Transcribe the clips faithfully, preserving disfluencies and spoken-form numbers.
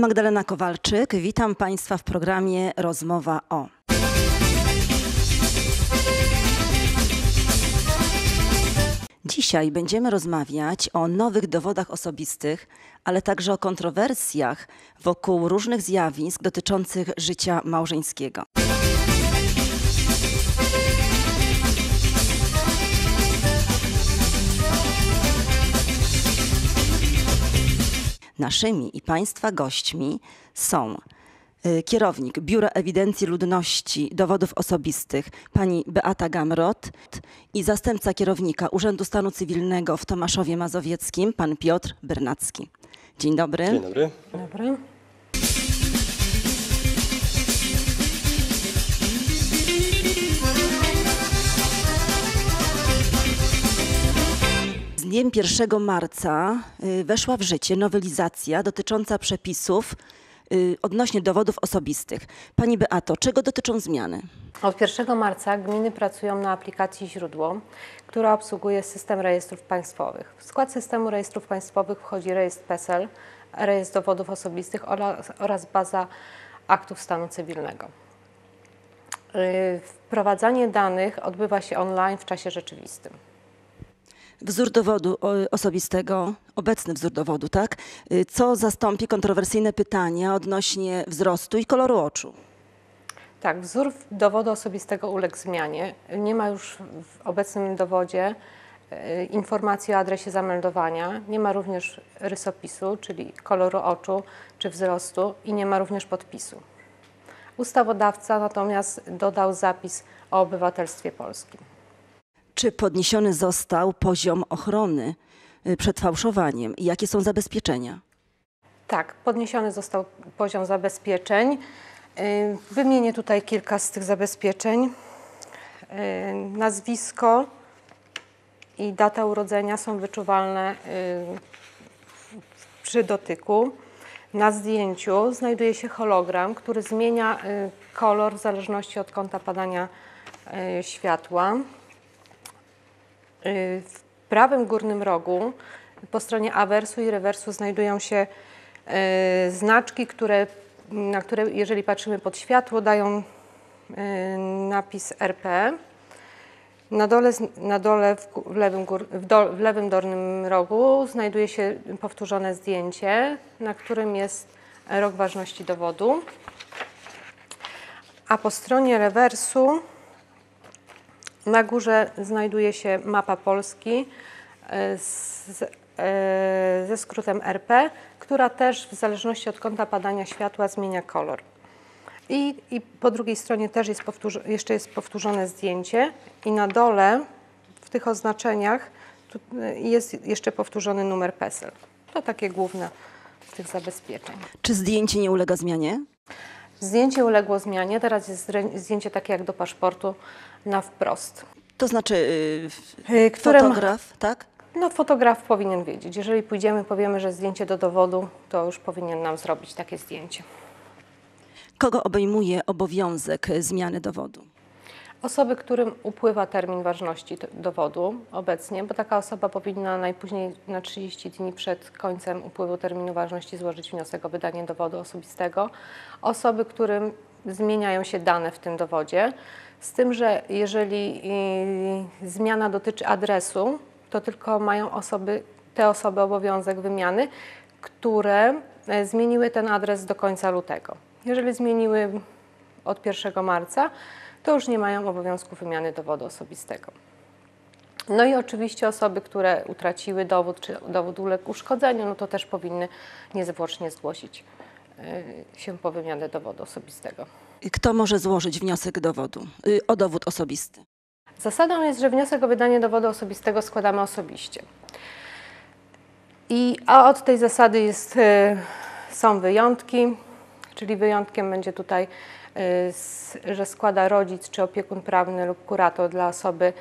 Magdalena Kowalczyk, witam Państwa w programie Rozmowa o. Dzisiaj będziemy rozmawiać o nowych dowodach osobistych, ale także o kontrowersjach wokół różnych zjawisk dotyczących życia małżeńskiego. Naszymi i Państwa gośćmi są kierownik Biura Ewidencji Ludności Dowodów Osobistych pani Beata Gamrot i zastępca kierownika Urzędu Stanu Cywilnego w Tomaszowie Mazowieckim pan Piotr Bernacki. Dzień dobry. Dzień dobry. Dzień dobry. Z dniem pierwszego marca weszła w życie nowelizacja dotycząca przepisów odnośnie dowodów osobistych. Pani Beato, czego dotyczą zmiany? Od pierwszego marca gminy pracują na aplikacji Źródło, która obsługuje system rejestrów państwowych. W skład systemu rejestrów państwowych wchodzi rejestr PESEL, rejestr dowodów osobistych oraz baza aktów stanu cywilnego. Wprowadzanie danych odbywa się online w czasie rzeczywistym. Wzór dowodu osobistego, obecny wzór dowodu, tak? Co zastąpi kontrowersyjne pytania odnośnie wzrostu i koloru oczu? Tak, wzór dowodu osobistego uległ zmianie. Nie ma już w obecnym dowodzie informacji o adresie zameldowania, nie ma również rysopisu, czyli koloru oczu czy wzrostu i nie ma również podpisu. Ustawodawca natomiast dodał zapis o obywatelstwie polskim. Czy podniesiony został poziom ochrony przed fałszowaniem i jakie są zabezpieczenia? Tak, podniesiony został poziom zabezpieczeń. Wymienię tutaj kilka z tych zabezpieczeń. Nazwisko i data urodzenia są wyczuwalne przy dotyku. Na zdjęciu znajduje się hologram, który zmienia kolor w zależności od kąta padania światła. W prawym górnym rogu po stronie awersu i rewersu znajdują się znaczki, które, na które jeżeli patrzymy pod światło, dają napis R P. Na dole, na dole w, w, lewym gór, w, do, w lewym dolnym rogu znajduje się powtórzone zdjęcie, na którym jest rok ważności dowodu. A po stronie rewersu na górze znajduje się mapa Polski z, ze skrótem R P, która też w zależności od kąta padania światła zmienia kolor. I, i po drugiej stronie też jest powtórzy, jeszcze jest powtórzone zdjęcie i na dole w tych oznaczeniach jest jeszcze powtórzony numer PESEL. To takie główne z tych zabezpieczeń. Czy zdjęcie nie ulega zmianie? Zdjęcie uległo zmianie, teraz jest zdjęcie takie jak do paszportu na wprost. To znaczy yy, Którym, fotograf, tak? No fotograf powinien wiedzieć. Jeżeli pójdziemy, powiemy, że zdjęcie do dowodu, to już powinien nam zrobić takie zdjęcie. Kogo obejmuje obowiązek zmiany dowodu? Osoby, którym upływa termin ważności dowodu obecnie, bo taka osoba powinna najpóźniej na trzydzieści dni przed końcem upływu terminu ważności złożyć wniosek o wydanie dowodu osobistego. Osoby, którym zmieniają się dane w tym dowodzie, z tym, że jeżeli zmiana dotyczy adresu, to tylko mają osoby, te osoby obowiązek wymiany, które zmieniły ten adres do końca lutego. Jeżeli zmieniły od pierwszego marca, to już nie mają obowiązku wymiany dowodu osobistego. No i oczywiście osoby, które utraciły dowód, czy dowód uległ uszkodzeniu, no to też powinny niezwłocznie zgłosić się po wymianę dowodu osobistego. Kto może złożyć wniosek dowodu, o dowód osobisty? Zasadą jest, że wniosek o wydanie dowodu osobistego składamy osobiście. I, a od tej zasady jest, są wyjątki, czyli wyjątkiem będzie tutaj, że składa rodzic czy opiekun prawny lub kurator dla osoby,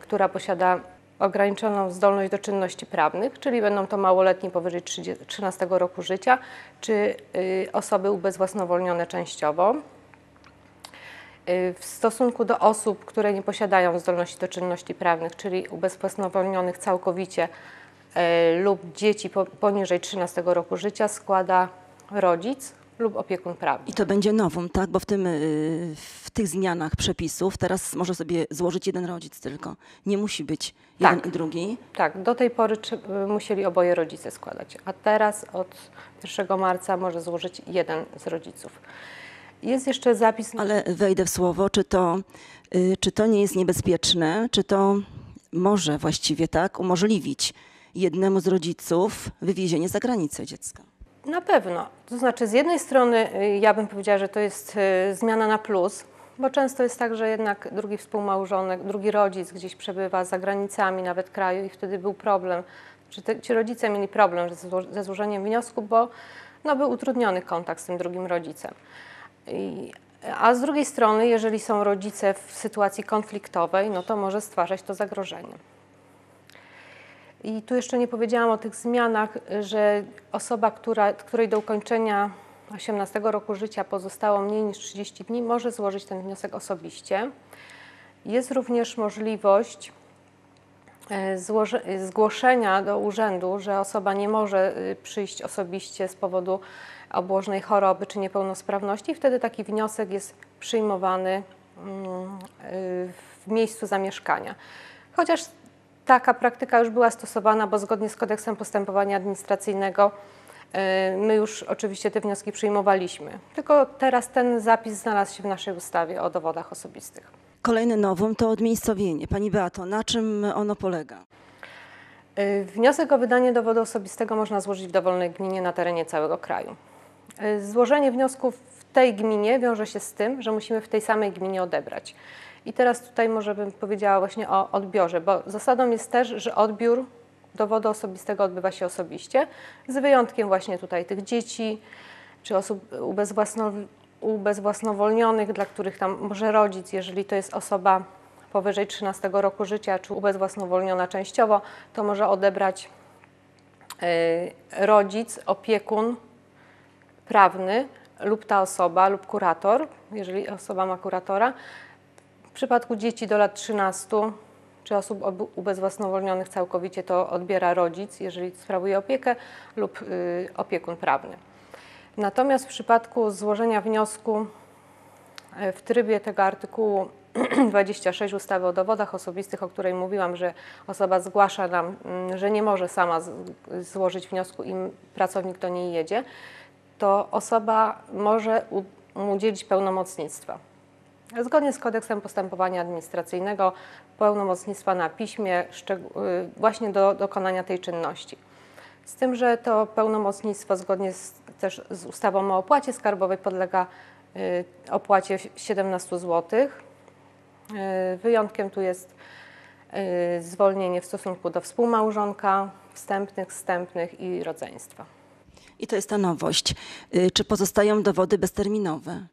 która posiada ograniczoną zdolność do czynności prawnych, czyli będą to małoletni powyżej trzynastego roku życia, czy osoby ubezwłasnowolnione częściowo. W stosunku do osób, które nie posiadają zdolności do czynności prawnych, czyli ubezwłasnowolnionych całkowicie lub dzieci poniżej trzynastego roku życia, składa rodzic lub opiekun prawny. I to będzie nowum, tak? Bo w, tym, w tych zmianach przepisów teraz może sobie złożyć jeden rodzic tylko. Nie musi być jeden tak. i drugi. Tak, do tej pory musieli oboje rodzice składać, a teraz od pierwszego marca może złożyć jeden z rodziców. Jest jeszcze zapis... Ale wejdę w słowo, czy to, czy to nie jest niebezpieczne, czy to może właściwie tak umożliwić jednemu z rodziców wywiezienie za granicę dziecka? Na pewno. To znaczy z jednej strony ja bym powiedziała, że to jest zmiana na plus, bo często jest tak, że jednak drugi współmałżonek, drugi rodzic gdzieś przebywa za granicami nawet kraju i wtedy był problem, czy te, ci rodzice mieli problem ze złożeniem wniosku, bo no, był utrudniony kontakt z tym drugim rodzicem. I, a z drugiej strony, jeżeli są rodzice w sytuacji konfliktowej, no to może stwarzać to zagrożenie. I tu jeszcze nie powiedziałam o tych zmianach, że osoba, która, której do ukończenia osiemnastego roku życia pozostało mniej niż trzydzieści dni, może złożyć ten wniosek osobiście. Jest również możliwość zgłoszenia do urzędu, że osoba nie może przyjść osobiście z powodu obłożnej choroby czy niepełnosprawności. Wtedy taki wniosek jest przyjmowany w miejscu zamieszkania. Chociaż taka praktyka już była stosowana, bo zgodnie z Kodeksem Postępowania Administracyjnego my już oczywiście te wnioski przyjmowaliśmy. Tylko teraz ten zapis znalazł się w naszej ustawie o dowodach osobistych. Kolejne nowum to odmiejscowienie. Pani Beato, na czym ono polega? Wniosek o wydanie dowodu osobistego można złożyć w dowolnej gminie na terenie całego kraju. Złożenie wniosku w tej gminie wiąże się z tym, że musimy w tej samej gminie odebrać. I teraz tutaj może bym powiedziała właśnie o odbiorze, bo zasadą jest też, że odbiór dowodu osobistego odbywa się osobiście, z wyjątkiem właśnie tutaj tych dzieci czy osób ubezwłasnowolnionych, dla których tam może rodzic, jeżeli to jest osoba powyżej trzynastego roku życia czy ubezwłasnowolniona częściowo, to może odebrać rodzic, opiekun prawny lub ta osoba lub kurator, jeżeli osoba ma kuratora. W przypadku dzieci do lat trzynastu czy osób ubezwłasnowolnionych całkowicie to odbiera rodzic, jeżeli sprawuje opiekę lub y, opiekun prawny. Natomiast w przypadku złożenia wniosku w trybie tego artykułu dwudziestego szóstego ustawy o dowodach osobistych, o której mówiłam, że osoba zgłasza nam, że nie może sama złożyć wniosku i pracownik do niej jedzie, to osoba może udzielić pełnomocnictwa. Zgodnie z Kodeksem Postępowania Administracyjnego pełnomocnictwa na piśmie właśnie do dokonania tej czynności. Z tym, że to pełnomocnictwo zgodnie z, też z ustawą o opłacie skarbowej podlega y, opłacie siedemnaście złotych. Y, wyjątkiem tu jest y, zwolnienie w stosunku do współmałżonka, wstępnych, zstępnych i rodzeństwa. I to jest ta nowość. Y, czy pozostają dowody bezterminowe?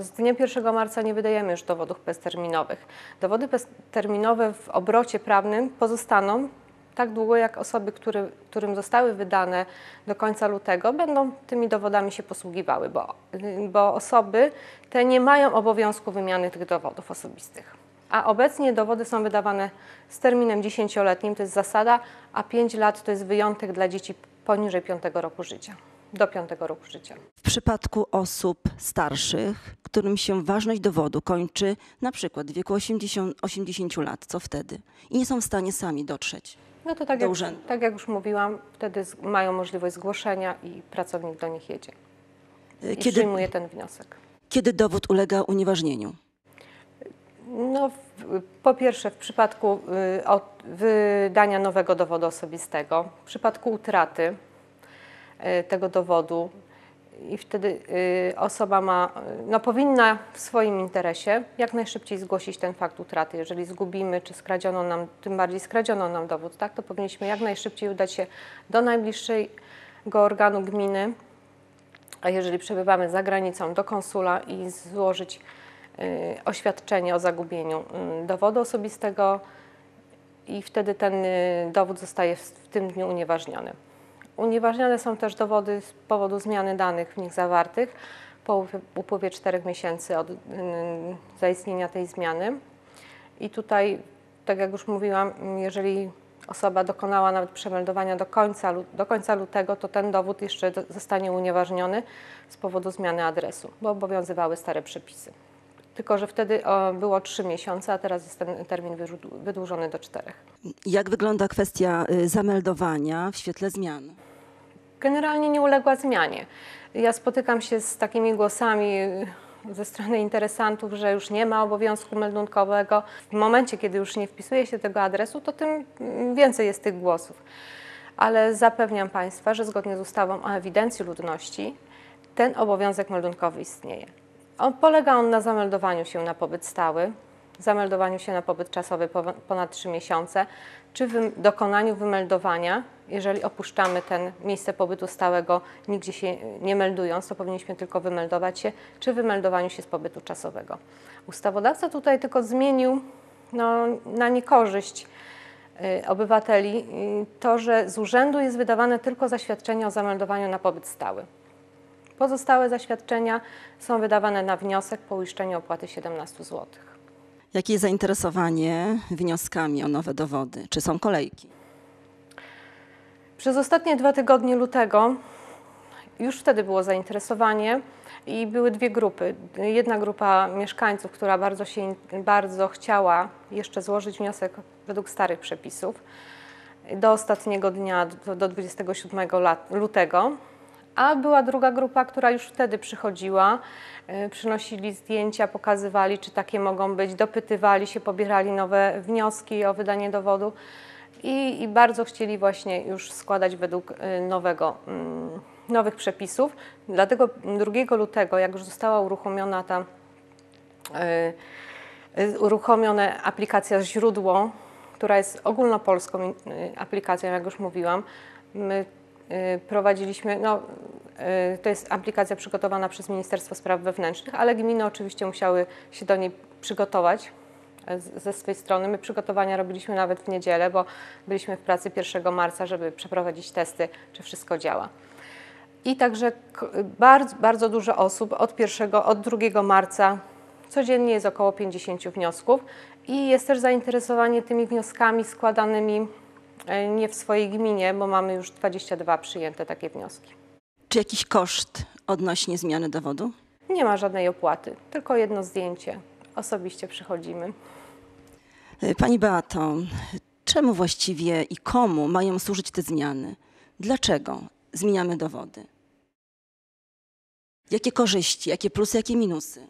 Z dnia pierwszego marca nie wydajemy już dowodów bezterminowych. Dowody bezterminowe w obrocie prawnym pozostaną tak długo, jak osoby, który, którym zostały wydane do końca lutego, będą tymi dowodami się posługiwały, bo, bo osoby te nie mają obowiązku wymiany tych dowodów osobistych. A obecnie dowody są wydawane z terminem dziesięcioletnim, to jest zasada, a pięć lat to jest wyjątek dla dzieci poniżej piątego roku życia. Do piątego roku życia. W przypadku osób starszych, którym się ważność dowodu kończy na przykład w wieku osiemdziesięciu lat, co wtedy? I nie są w stanie sami dotrzeć no to tak do jak, urzędu. Tak jak już mówiłam, wtedy mają możliwość zgłoszenia i pracownik do nich jedzie i kiedy, przyjmuje ten wniosek. Kiedy dowód ulega unieważnieniu? No, po pierwsze w przypadku wydania nowego dowodu osobistego, w przypadku utraty tego dowodu i wtedy osoba ma, no powinna w swoim interesie jak najszybciej zgłosić ten fakt utraty. Jeżeli zgubimy, czy skradziono nam, tym bardziej skradziono nam dowód, tak, to powinniśmy jak najszybciej udać się do najbliższego organu gminy, a jeżeli przebywamy za granicą, do konsula i złożyć oświadczenie o zagubieniu dowodu osobistego i wtedy ten dowód zostaje w tym dniu unieważniony. Unieważniane są też dowody z powodu zmiany danych w nich zawartych po upływie czterech miesięcy od zaistnienia tej zmiany. I tutaj, tak jak już mówiłam, jeżeli osoba dokonała nawet przemeldowania do końca, do końca lutego, to ten dowód jeszcze zostanie unieważniony z powodu zmiany adresu, bo obowiązywały stare przepisy. Tylko że wtedy było trzy miesiące, a teraz jest ten termin wydłużony do czterech. Jak wygląda kwestia zameldowania w świetle zmian? Generalnie nie uległa zmianie. Ja spotykam się z takimi głosami ze strony interesantów, że już nie ma obowiązku meldunkowego. W momencie, kiedy już nie wpisuje się tego adresu, to tym więcej jest tych głosów. Ale zapewniam Państwa, że zgodnie z ustawą o ewidencji ludności ten obowiązek meldunkowy istnieje. On, polega on na zameldowaniu się na pobyt stały, zameldowaniu się na pobyt czasowy ponad trzy miesiące, czy wy, dokonaniu wymeldowania, jeżeli opuszczamy ten miejsce pobytu stałego, nigdzie się nie meldując, to powinniśmy tylko wymeldować się, czy wymeldowaniu się z pobytu czasowego. Ustawodawca tutaj tylko zmienił no, na niekorzyść y, obywateli y, to, że z urzędu jest wydawane tylko zaświadczenie o zameldowaniu na pobyt stały. Pozostałe zaświadczenia są wydawane na wniosek po uiszczeniu opłaty siedemnaście złotych. Jakie jest zainteresowanie wnioskami o nowe dowody? Czy są kolejki? Przez ostatnie dwa tygodnie lutego już wtedy było zainteresowanie i były dwie grupy. Jedna grupa mieszkańców, która bardzo, się, bardzo chciała jeszcze złożyć wniosek według starych przepisów do ostatniego dnia, do dwudziestego siódmego lutego. A była druga grupa, która już wtedy przychodziła, przynosili zdjęcia, pokazywali, czy takie mogą być, dopytywali się, pobierali nowe wnioski o wydanie dowodu i, i bardzo chcieli właśnie już składać według nowego, nowych przepisów. Dlatego drugiego lutego, jak już została uruchomiona ta, uruchomiona aplikacja Źródło, która jest ogólnopolską aplikacją, jak już mówiłam, my prowadziliśmy, no, to jest aplikacja przygotowana przez Ministerstwo Spraw Wewnętrznych, ale gminy oczywiście musiały się do niej przygotować ze swojej strony. My przygotowania robiliśmy nawet w niedzielę, bo byliśmy w pracy pierwszego marca, żeby przeprowadzić testy, czy wszystko działa. I także bardzo, bardzo dużo osób od, pierwszego, od drugiego marca codziennie jest około pięćdziesięciu wniosków i jest też zainteresowanie tymi wnioskami składanymi nie w swojej gminie, bo mamy już dwadzieścia dwa przyjęte takie wnioski. Czy jakiś koszt odnośnie zmiany dowodu? Nie ma żadnej opłaty, tylko jedno zdjęcie. Osobiście przychodzimy. Pani Beato, czemu właściwie i komu mają służyć te zmiany? Dlaczego zmieniamy dowody? Jakie korzyści, jakie plusy, jakie minusy?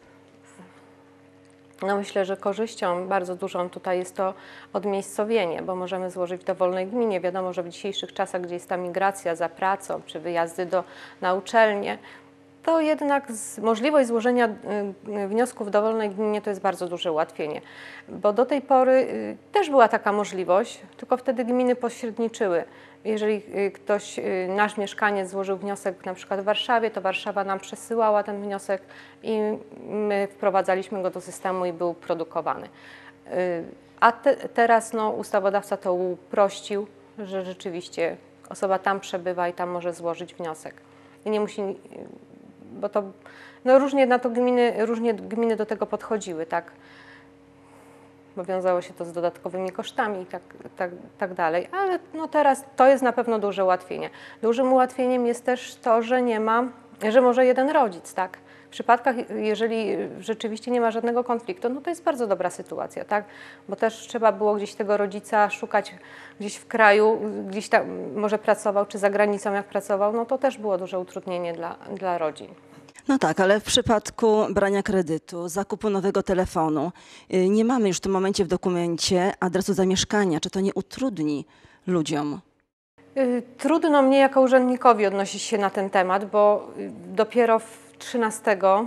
No myślę, że korzyścią bardzo dużą tutaj jest to odmiejscowienie, bo możemy złożyć w dowolnej gminie. Wiadomo, że w dzisiejszych czasach, gdzie jest ta migracja za pracą czy wyjazdy do, na uczelnie, to jednak z, możliwość złożenia wniosku w dowolnej gminie to jest bardzo duże ułatwienie. Bo do tej pory też była taka możliwość, tylko wtedy gminy pośredniczyły. Jeżeli ktoś, nasz mieszkaniec złożył wniosek na przykład w Warszawie, to Warszawa nam przesyłała ten wniosek i my wprowadzaliśmy go do systemu i był produkowany. A te, teraz no, ustawodawca to uprościł, że rzeczywiście osoba tam przebywa i tam może złożyć wniosek. I nie musi, bo to no, różnie na to gminy, różnie gminy do tego podchodziły, tak? Bo wiązało się to z dodatkowymi kosztami i tak, tak, tak dalej. Ale no teraz to jest na pewno duże ułatwienie. Dużym ułatwieniem jest też to, że nie ma, że może jeden rodzic, tak? W przypadkach, jeżeli rzeczywiście nie ma żadnego konfliktu, no to jest bardzo dobra sytuacja, tak? Bo też trzeba było gdzieś tego rodzica szukać gdzieś w kraju, gdzieś tam może pracował, czy za granicą jak pracował, no to też było duże utrudnienie dla, dla rodzin. No tak, ale w przypadku brania kredytu, zakupu nowego telefonu, nie mamy już w tym momencie w dokumencie adresu zamieszkania. Czy to nie utrudni ludziom? Trudno mnie jako urzędnikowi odnosić się na ten temat, bo dopiero trzynastego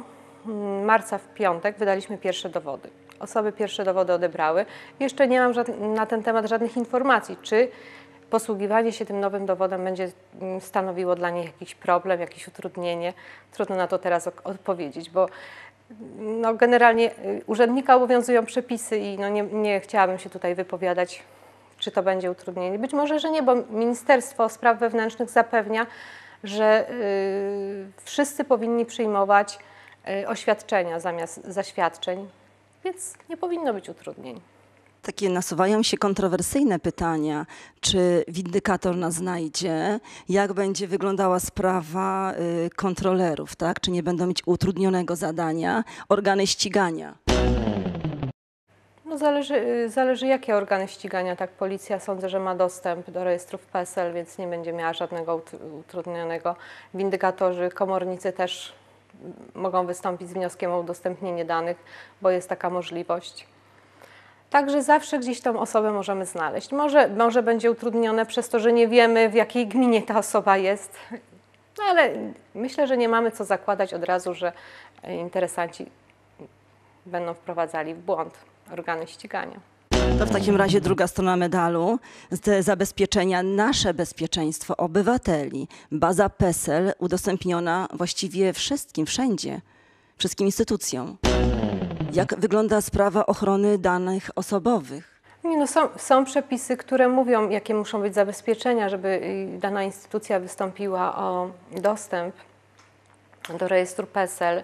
marca w piątek wydaliśmy pierwsze dowody. Osoby pierwsze dowody odebrały. Jeszcze nie mam na ten temat żadnych informacji, czy posługiwanie się tym nowym dowodem będzie stanowiło dla nich jakiś problem, jakieś utrudnienie. Trudno na to teraz odpowiedzieć, bo no generalnie urzędnika obowiązują przepisy i no nie, nie chciałabym się tutaj wypowiadać, czy to będzie utrudnienie. Być może, że nie, bo Ministerstwo Spraw Wewnętrznych zapewnia, że yy, wszyscy powinni przyjmować yy, oświadczenia zamiast zaświadczeń, więc nie powinno być utrudnień. Takie nasuwają się kontrowersyjne pytania, czy windykator nas znajdzie, jak będzie wyglądała sprawa kontrolerów, tak? Czy nie będą mieć utrudnionego zadania organy ścigania? No zależy, zależy jakie organy ścigania, tak, policja sądzę, że ma dostęp do rejestrów PESEL, więc nie będzie miała żadnego utrudnionego. Windykatorzy, komornicy też mogą wystąpić z wnioskiem o udostępnienie danych, bo jest taka możliwość. Także zawsze gdzieś tą osobę możemy znaleźć. Może, może będzie utrudnione przez to, że nie wiemy, w jakiej gminie ta osoba jest, no ale myślę, że nie mamy co zakładać od razu, że interesanci będą wprowadzali w błąd organy ścigania. To w takim razie druga strona medalu, te zabezpieczenia, nasze bezpieczeństwo obywateli. Baza PESEL udostępniona właściwie wszystkim, wszędzie, wszystkim instytucjom. Jak wygląda sprawa ochrony danych osobowych? Nie, no są, są przepisy, które mówią, jakie muszą być zabezpieczenia, żeby dana instytucja wystąpiła o dostęp do rejestru PESEL,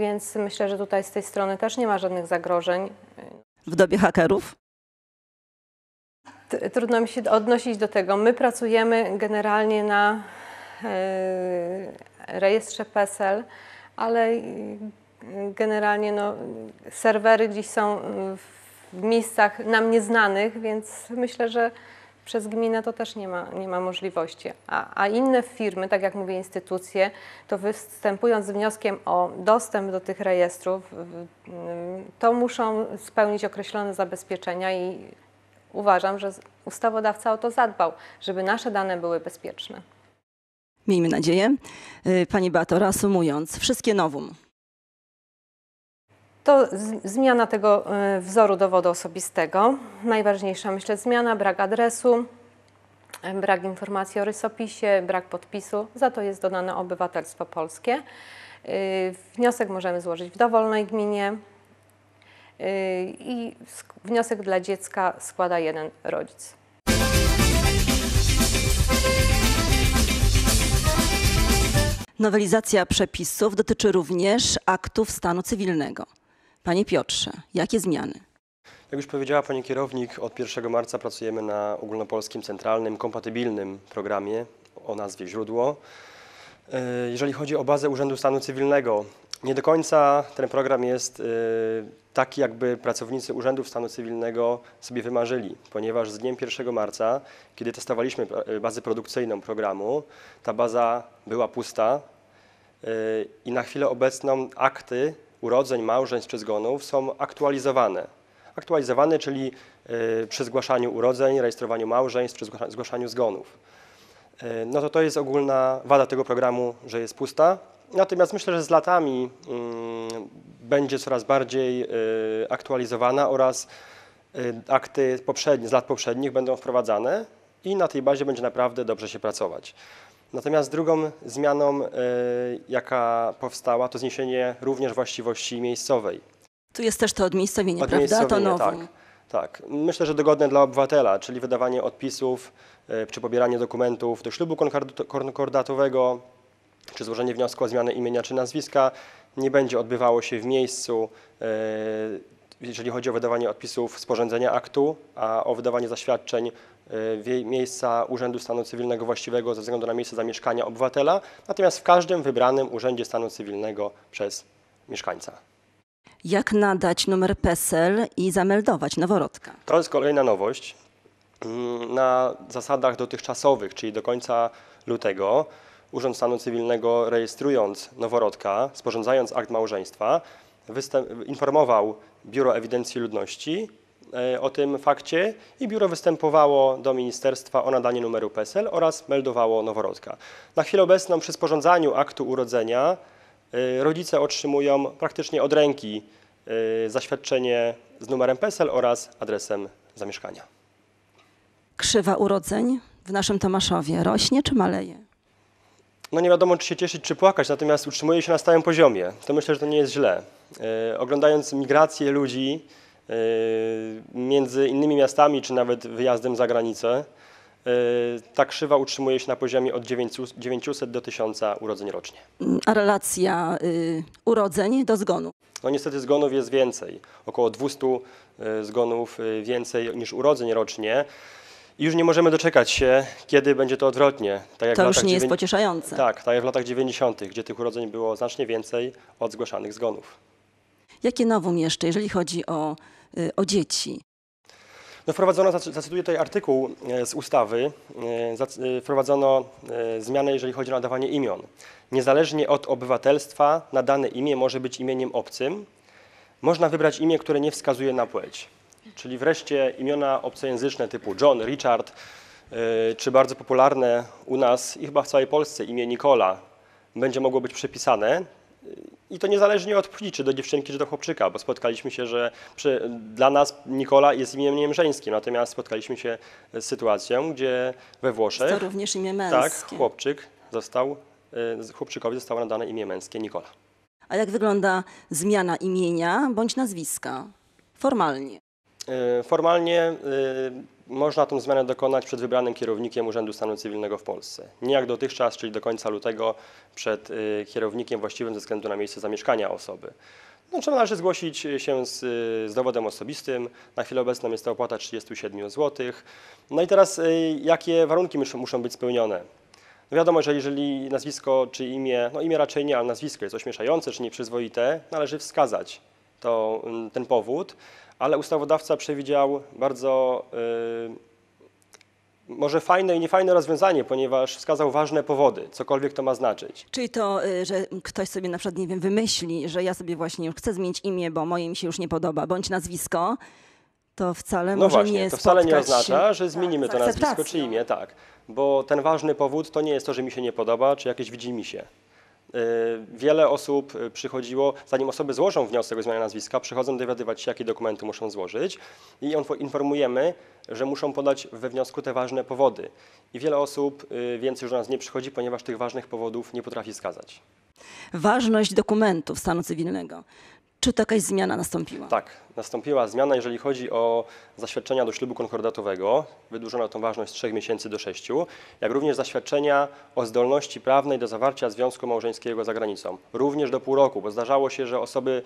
więc myślę, że tutaj z tej strony też nie ma żadnych zagrożeń. W dobie hakerów? Trudno mi się odnosić do tego. My pracujemy generalnie na rejestrze PESEL, ale generalnie no, serwery gdzieś są w miejscach nam nieznanych, więc myślę, że przez gminę to też nie ma, nie ma możliwości. A, a inne firmy, tak jak mówię, instytucje, to występując z wnioskiem o dostęp do tych rejestrów, to muszą spełnić określone zabezpieczenia i uważam, że ustawodawca o to zadbał, żeby nasze dane były bezpieczne. Miejmy nadzieję. Pani Beato, reasumując, wszystkie nowum. To zmiana tego wzoru dowodu osobistego. Najważniejsza, myślę, zmiana, brak adresu, brak informacji o rysopisie, brak podpisu. Za to jest dodane obywatelstwo polskie. Wniosek możemy złożyć w dowolnej gminie i wniosek dla dziecka składa jeden rodzic. Nowelizacja przepisów dotyczy również aktów stanu cywilnego. Panie Piotrze, jakie zmiany? Jak już powiedziała Pani Kierownik, od pierwszego marca pracujemy na ogólnopolskim, centralnym, kompatybilnym programie o nazwie Źródło. Jeżeli chodzi o bazę Urzędu Stanu Cywilnego, nie do końca ten program jest taki, jakby pracownicy Urzędu Stanu Cywilnego sobie wymarzyli, ponieważ z dniem pierwszego marca, kiedy testowaliśmy bazę produkcyjną programu, ta baza była pusta i na chwilę obecną akty urodzeń, małżeństw czy zgonów są aktualizowane. Aktualizowane, czyli przy zgłaszaniu urodzeń, rejestrowaniu małżeństw czy zgłaszaniu zgonów. No to to jest ogólna wada tego programu, że jest pusta. Natomiast myślę, że z latami hmm, będzie coraz bardziej y, aktualizowana oraz y, akty poprzednie, z lat poprzednich będą wprowadzane i na tej bazie będzie naprawdę dobrze się pracować. Natomiast drugą zmianą, y, jaka powstała, to zniesienie również właściwości miejscowej. Tu jest też to odmiejscowienie, prawda? To nowe. Tak, tak. Myślę, że dogodne dla obywatela, czyli wydawanie odpisów y, czy pobieranie dokumentów do ślubu konkordatowego, czy złożenie wniosku o zmianę imienia czy nazwiska nie będzie odbywało się w miejscu, jeżeli chodzi o wydawanie odpisów sporządzenia aktu, a o wydawanie zaświadczeń miejsca Urzędu Stanu Cywilnego właściwego ze względu na miejsce zamieszkania obywatela, natomiast w każdym wybranym Urzędzie Stanu Cywilnego przez mieszkańca. Jak nadać numer PESEL i zameldować noworodka? To jest kolejna nowość. Na zasadach dotychczasowych, czyli do końca lutego, Urząd Stanu Cywilnego, rejestrując noworodka, sporządzając akt małżeństwa, informował Biuro Ewidencji Ludności o tym fakcie i biuro występowało do ministerstwa o nadanie numeru PESEL oraz meldowało noworodka. Na chwilę obecną przy sporządzaniu aktu urodzenia rodzice otrzymują praktycznie od ręki zaświadczenie z numerem PESEL oraz adresem zamieszkania. Krzywa urodzeń w naszym Tomaszowie rośnie czy maleje? No nie wiadomo, czy się cieszyć, czy płakać, natomiast utrzymuje się na stałym poziomie. To myślę, że to nie jest źle. Yy, oglądając migrację ludzi yy, między innymi miastami, czy nawet wyjazdem za granicę, Ta krzywa utrzymuje się na poziomie od dziewięciuset do tysiąca urodzeń rocznie. A relacja y, urodzeń do zgonów? No niestety zgonów jest więcej. Około dwieście y, zgonów y, więcej niż urodzeń rocznie. I już nie możemy doczekać się, kiedy będzie to odwrotnie. Tak jak to już nie jest pocieszające. Tak, tak jak w latach dziewięćdziesiątych, gdzie tych urodzeń było znacznie więcej od zgłaszanych zgonów. Jakie nowum jeszcze, jeżeli chodzi o, y, o dzieci? No wprowadzono, zacytuję tutaj artykuł z ustawy, wprowadzono zmianę, jeżeli chodzi o nadawanie imion. Niezależnie od obywatelstwa nadane imię może być imieniem obcym. Można wybrać imię, które nie wskazuje na płeć. Czyli wreszcie imiona obcojęzyczne typu John, Richard, czy bardzo popularne u nas i chyba w całej Polsce imię Nikola będzie mogło być przypisane. I to niezależnie od płci, czy do dziewczynki, czy do chłopczyka, bo spotkaliśmy się, że przy, dla nas Nikola jest imieniem żeńskim, natomiast spotkaliśmy się z sytuacją, gdzie we Włoszech to również imię męskie. Tak, chłopczyk został, chłopczykowi zostało nadane imię męskie Nikola. A jak wygląda zmiana imienia bądź nazwiska formalnie? Formalnie można tą zmianę dokonać przed wybranym kierownikiem Urzędu Stanu Cywilnego w Polsce. Nie jak dotychczas, czyli do końca lutego, przed kierownikiem właściwym ze względu na miejsce zamieszkania osoby. No, trzeba należy zgłosić się z, z dowodem osobistym. Na chwilę obecną jest to opłata trzydzieści siedem złotych. No i teraz jakie warunki muszą, muszą być spełnione? No wiadomo, że jeżeli nazwisko czy imię, no imię raczej nie, ale nazwisko jest ośmieszające czy nieprzyzwoite, należy wskazać to, ten powód. Ale ustawodawca przewidział bardzo y, może fajne i niefajne rozwiązanie, ponieważ wskazał ważne powody, cokolwiek to ma znaczyć. Czyli to, y, że ktoś sobie na przykład, nie wiem, wymyśli, że ja sobie właśnie chcę zmienić imię, bo moje mi się już nie podoba, bąć nazwisko, to wcale no może właśnie, nie to wcale nie oznacza, że zmienimy tak, to nazwisko czy imię, tak. Bo ten ważny powód to nie jest to, że mi się nie podoba, czy jakieś widzi mi się. Wiele osób przychodziło, zanim osoby złożą wniosek o zmianę nazwiska, przychodzą dowiadywać się, jakie dokumenty muszą złożyć i informujemy, że muszą podać we wniosku te ważne powody. I wiele osób więcej już do nas nie przychodzi, ponieważ tych ważnych powodów nie potrafi wskazać. Ważność dokumentów stanu cywilnego. Czy taka zmiana nastąpiła? Tak, nastąpiła zmiana, jeżeli chodzi o zaświadczenia do ślubu konkordatowego. Wydłużono tą ważność z trzech miesięcy do sześciu, jak również zaświadczenia o zdolności prawnej do zawarcia związku małżeńskiego za granicą. Również do pół roku, bo zdarzało się, że osoby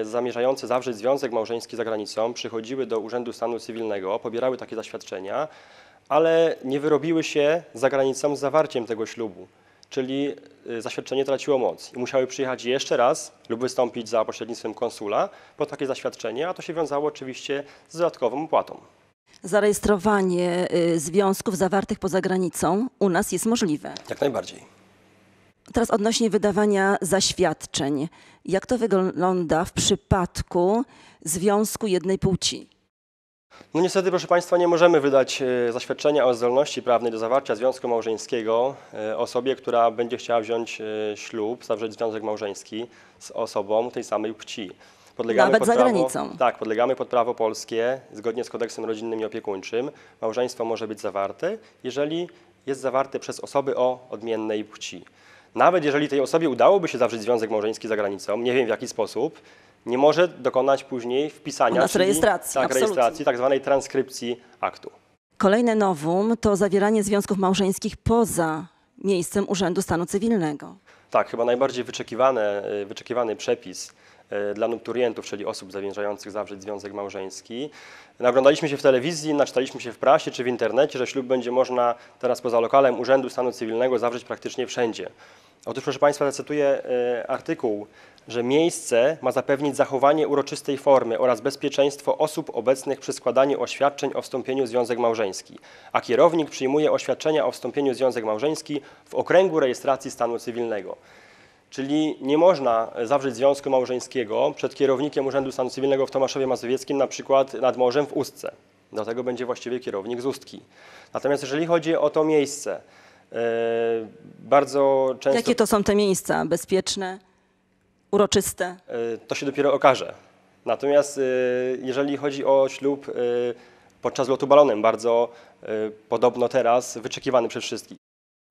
e, zamierzające zawrzeć związek małżeński za granicą przychodziły do Urzędu Stanu Cywilnego, pobierały takie zaświadczenia, ale nie wyrobiły się za granicą z zawarciem tego ślubu. Czyli zaświadczenie traciło moc i musiały przyjechać jeszcze raz lub wystąpić za pośrednictwem konsula po takie zaświadczenie, a to się wiązało oczywiście z dodatkową opłatą. Zarejestrowanie związków zawartych poza granicą u nas jest możliwe. Jak najbardziej. Teraz odnośnie wydawania zaświadczeń. Jak to wygląda w przypadku związku jednej płci? No niestety, proszę Państwa, nie możemy wydać zaświadczenia o zdolności prawnej do zawarcia związku małżeńskiego osobie, która będzie chciała wziąć ślub, zawrzeć związek małżeński z osobą tej samej płci. Podlegamy Nawet pod za prawo, granicą. Tak, podlegamy pod prawo polskie, zgodnie z kodeksem rodzinnym i opiekuńczym. Małżeństwo może być zawarte, jeżeli jest zawarte przez osoby o odmiennej płci. Nawet jeżeli tej osobie udałoby się zawrzeć związek małżeński za granicą, nie wiem w jaki sposób, nie może dokonać później wpisania, czyli rejestracji, tak, rejestracji, tak zwanej transkrypcji aktu. Kolejne nowum to zawieranie związków małżeńskich poza miejscem Urzędu Stanu Cywilnego. Tak, chyba najbardziej wyczekiwane, wyczekiwany przepis dla nuturientów, czyli osób zamierzających zawrzeć związek małżeński. Naglądaliśmy się w telewizji, naczytaliśmy się w prasie czy w internecie, że ślub będzie można teraz poza lokalem Urzędu Stanu Cywilnego zawrzeć praktycznie wszędzie. Otóż, proszę Państwa, zacytuję artykuł, że miejsce ma zapewnić zachowanie uroczystej formy oraz bezpieczeństwo osób obecnych przy składaniu oświadczeń o wstąpieniu w związek małżeński, a kierownik przyjmuje oświadczenia o wstąpieniu w związek małżeński w okręgu rejestracji stanu cywilnego. Czyli nie można zawrzeć związku małżeńskiego przed kierownikiem Urzędu Stanu Cywilnego w Tomaszowie Mazowieckim, na przykład nad morzem w Ustce. Do tego będzie właściwie kierownik z Ustki. Natomiast jeżeli chodzi o to miejsce, bardzo często... Jakie to są te miejsca? Bezpieczne? Uroczyste? To się dopiero okaże. Natomiast jeżeli chodzi o ślub podczas lotu balonem, bardzo podobno teraz wyczekiwany przez wszystkich.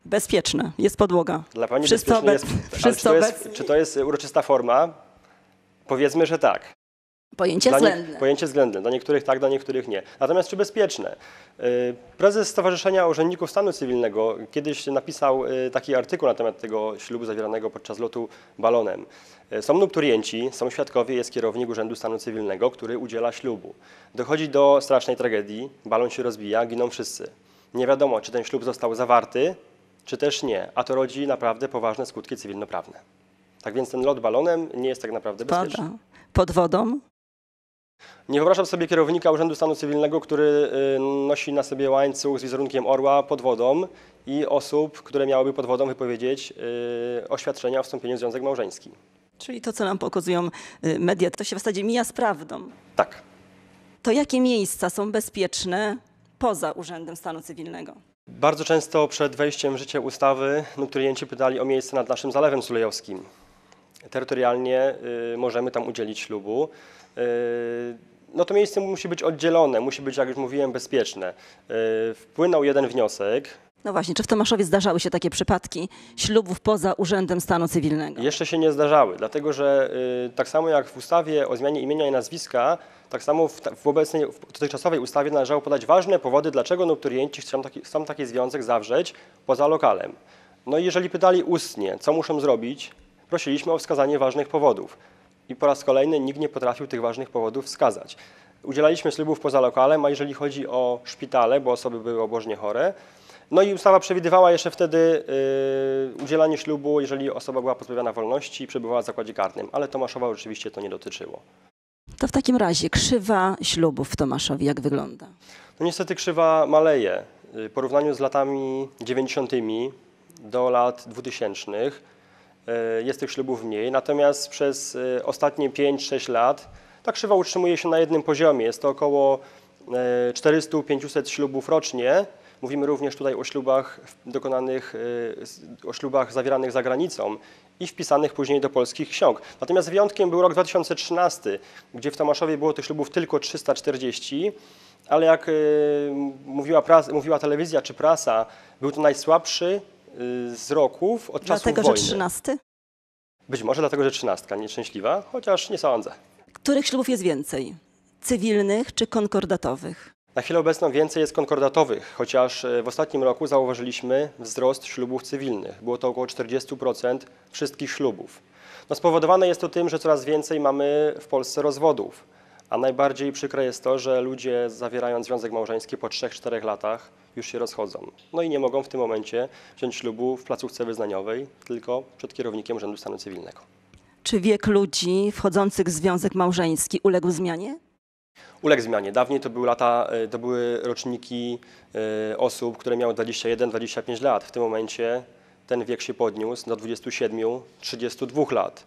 Bezpieczne, jest podłoga. Dla pani bezpieczne jest, czy to jest uroczysta forma? Powiedzmy, że tak. Pojęcie względne. Nie, pojęcie względne. Dla niektórych tak, dla niektórych nie. Natomiast czy bezpieczne? Prezes Stowarzyszenia Urzędników Stanu Cywilnego kiedyś napisał taki artykuł na temat tego ślubu zawieranego podczas lotu balonem. Są nupturienci, są świadkowie, jest kierownik Urzędu Stanu Cywilnego, który udziela ślubu. Dochodzi do strasznej tragedii, balon się rozbija, giną wszyscy. Nie wiadomo, czy ten ślub został zawarty, czy też nie, a to rodzi naprawdę poważne skutki cywilnoprawne. Tak więc ten lot balonem nie jest tak naprawdę bezpieczny. Pod wodą? Nie wyobrażam sobie kierownika Urzędu Stanu Cywilnego, który nosi na sobie łańcuch z wizerunkiem orła pod wodą i osób, które miałyby pod wodą wypowiedzieć oświadczenia o wstąpieniu w związek małżeński. Czyli to, co nam pokazują media, to się w zasadzie mija z prawdą. Tak. To jakie miejsca są bezpieczne poza Urzędem Stanu Cywilnego? Bardzo często przed wejściem w życie ustawy nupturienci pytali o miejsce nad naszym Zalewem Sulejowskim. Terytorialnie y, możemy tam udzielić ślubu. Y, no to miejsce musi być oddzielone, musi być, jak już mówiłem, bezpieczne. Y, wpłynął jeden wniosek. No właśnie, czy w Tomaszowie zdarzały się takie przypadki ślubów poza Urzędem Stanu Cywilnego? Jeszcze się nie zdarzały, dlatego że y, tak samo jak w ustawie o zmianie imienia i nazwiska, tak samo w, w obecnej, w dotychczasowej ustawie należało podać ważne powody, dlaczego nupturienci chcą taki, chcą taki związek zawrzeć poza lokalem. No i jeżeli pytali ustnie, co muszą zrobić, prosiliśmy o wskazanie ważnych powodów i po raz kolejny nikt nie potrafił tych ważnych powodów wskazać. Udzielaliśmy ślubów poza lokalem, a jeżeli chodzi o szpitale, bo osoby były obożnie chore, no i ustawa przewidywała jeszcze wtedy yy, udzielanie ślubu, jeżeli osoba była pozbawiona wolności i przebywała w zakładzie karnym, ale Tomaszowa rzeczywiście to nie dotyczyło. To w takim razie krzywa ślubów w Tomaszowie jak wygląda? No niestety krzywa maleje. W porównaniu z latami dziewięćdziesiątymi do lat dwutysięcznych jest tych ślubów mniej, natomiast przez ostatnie pięć sześć lat ta krzywa utrzymuje się na jednym poziomie. Jest to około czterysta do pięciuset ślubów rocznie. Mówimy również tutaj o ślubach dokonanych, o ślubach zawieranych za granicą i wpisanych później do polskich ksiąg. Natomiast wyjątkiem był rok dwa tysiące trzynasty, gdzie w Tomaszowie było tych ślubów tylko trzysta czterdzieści, ale jak mówiła, prasa, mówiła telewizja czy prasa, był to najsłabszy z roków od czasów wojny. Dlatego, że trzynasty? Być może dlatego, że trzynastka nieszczęśliwa, chociaż nie sądzę. Których ślubów jest więcej? Cywilnych czy konkordatowych? Na chwilę obecną więcej jest konkordatowych, chociaż w ostatnim roku zauważyliśmy wzrost ślubów cywilnych. Było to około czterdzieści procent wszystkich ślubów. No spowodowane jest to tym, że coraz więcej mamy w Polsce rozwodów, a najbardziej przykre jest to, że ludzie zawierając związek małżeński po trzech czterech latach już się rozchodzą. No i nie mogą w tym momencie wziąć ślubu w placówce wyznaniowej, tylko przed kierownikiem Urzędu Stanu Cywilnego. Czy wiek ludzi wchodzących w związek małżeński uległ zmianie? Uległ zmianie. Dawniej to były lata, to były roczniki osób, które miały dwadzieścia jeden do dwudziestu pięciu lat. W tym momencie ten wiek się podniósł do dwudziestu siedmiu do trzydziestu dwóch lat.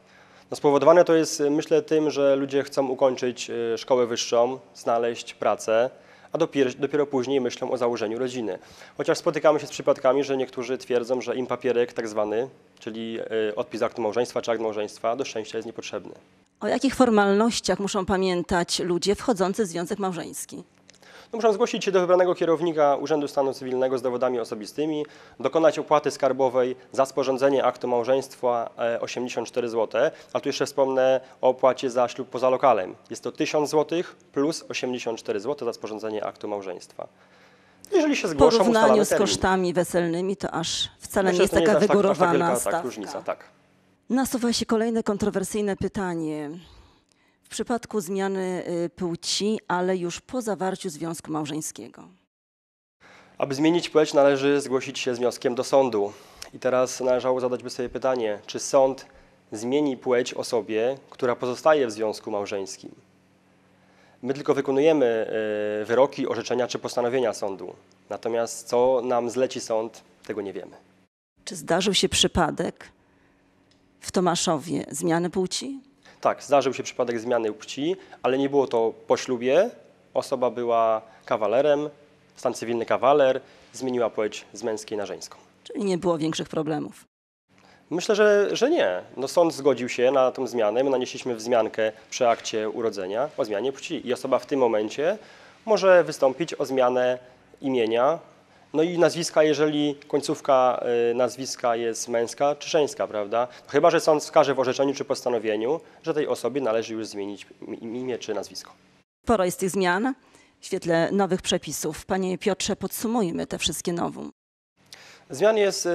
No spowodowane to jest, myślę, tym, że ludzie chcą ukończyć szkołę wyższą, znaleźć pracę, a dopiero, dopiero później myślą o założeniu rodziny. Chociaż spotykamy się z przypadkami, że niektórzy twierdzą, że im papierek tak zwany, czyli odpis aktu małżeństwa czy akt małżeństwa, do szczęścia jest niepotrzebny. O jakich formalnościach muszą pamiętać ludzie wchodzący w związek małżeński? No, muszą zgłosić się do wybranego kierownika Urzędu Stanu Cywilnego z dowodami osobistymi, dokonać opłaty skarbowej za sporządzenie aktu małżeństwa osiemdziesiąt cztery złote, a tu jeszcze wspomnę o opłacie za ślub poza lokalem. Jest to tysiąc złotych plus osiemdziesiąt cztery złote za sporządzenie aktu małżeństwa. Jeżeli się zgłoszą, ustalamy termin. W porównaniu z kosztami weselnymi to aż wcale nie jest taka wygórowana stawka. Nasuwa się kolejne kontrowersyjne pytanie. W przypadku zmiany płci, ale już po zawarciu związku małżeńskiego. Aby zmienić płeć, należy zgłosić się z wnioskiem do sądu. I teraz należało zadać by sobie pytanie, czy sąd zmieni płeć osobie, która pozostaje w związku małżeńskim? My tylko wykonujemy wyroki, orzeczenia czy postanowienia sądu. Natomiast co nam zleci sąd, tego nie wiemy. Czy zdarzył się przypadek w Tomaszowie zmiany płci? Tak, zdarzył się przypadek zmiany płci, ale nie było to po ślubie. Osoba była kawalerem, stan cywilny kawaler, zmieniła płeć z męskiej na żeńską. Czyli nie było większych problemów? Myślę, że, że nie. No, sąd zgodził się na tą zmianę. My nanieśliśmy wzmiankę przy akcie urodzenia o zmianie płci i osoba w tym momencie może wystąpić o zmianę imienia. No i nazwiska, jeżeli końcówka nazwiska jest męska czy żeńska, prawda? Chyba że sąd wskaże w orzeczeniu czy postanowieniu, że tej osobie należy już zmienić imię czy nazwisko. Sporo jest tych zmian w świetle nowych przepisów. Panie Piotrze, podsumujmy te wszystkie nowum. Zmian jest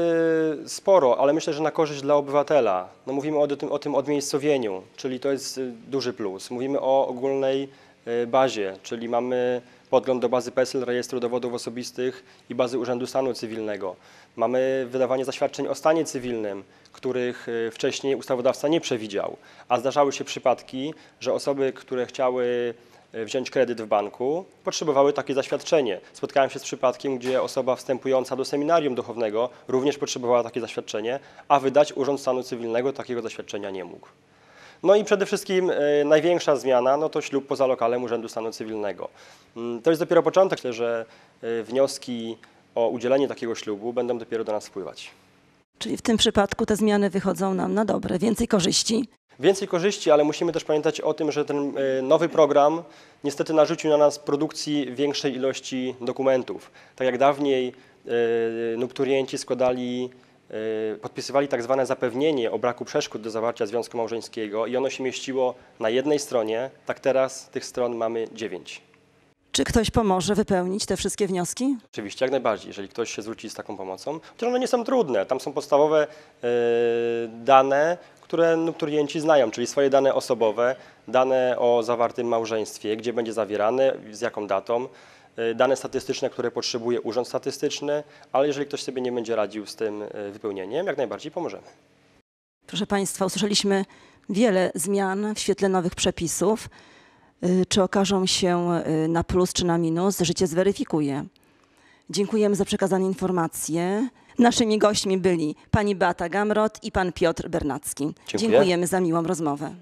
sporo, ale myślę, że na korzyść dla obywatela. No mówimy o tym, o tym odmiejscowieniu, czyli to jest duży plus. Mówimy o ogólnej bazie, czyli mamy podgląd do bazy PESEL, rejestru dowodów osobistych i bazy Urzędu Stanu Cywilnego. Mamy wydawanie zaświadczeń o stanie cywilnym, których wcześniej ustawodawca nie przewidział, a zdarzały się przypadki, że osoby, które chciały wziąć kredyt w banku, potrzebowały takie zaświadczenie. Spotkałem się z przypadkiem, gdzie osoba wstępująca do seminarium duchownego również potrzebowała takie zaświadczenie, a wydać Urząd Stanu Cywilnego takiego zaświadczenia nie mógł. No i przede wszystkim y, największa zmiana no to ślub poza lokalem Urzędu Stanu Cywilnego. Y, to jest dopiero początek, że y, wnioski o udzielenie takiego ślubu będą dopiero do nas wpływać. Czyli w tym przypadku te zmiany wychodzą nam na dobre, więcej korzyści? Więcej korzyści, ale musimy też pamiętać o tym, że ten nowy program niestety narzucił na nas produkcji większej ilości dokumentów. Tak jak dawniej nupturienci składali, podpisywali tak zwane zapewnienie o braku przeszkód do zawarcia związku małżeńskiego i ono się mieściło na jednej stronie, tak teraz tych stron mamy dziewięć. Czy ktoś pomoże wypełnić te wszystkie wnioski? Oczywiście, jak najbardziej, jeżeli ktoś się zwróci z taką pomocą. Chociaż one nie są trudne, tam są podstawowe yy, dane, które nupturienci znają, czyli swoje dane osobowe, dane o zawartym małżeństwie, gdzie będzie zawierane, z jaką datą, yy, dane statystyczne, które potrzebuje Urząd Statystyczny, ale jeżeli ktoś sobie nie będzie radził z tym wypełnieniem, jak najbardziej pomożemy. Proszę Państwa, usłyszeliśmy wiele zmian w świetle nowych przepisów. Czy okażą się na plus czy na minus, życie zweryfikuje. Dziękujemy za przekazane informacje. Naszymi gośćmi byli pani Beata Gamrot i pan Piotr Bernacki. Dziękuję. Dziękujemy za miłą rozmowę.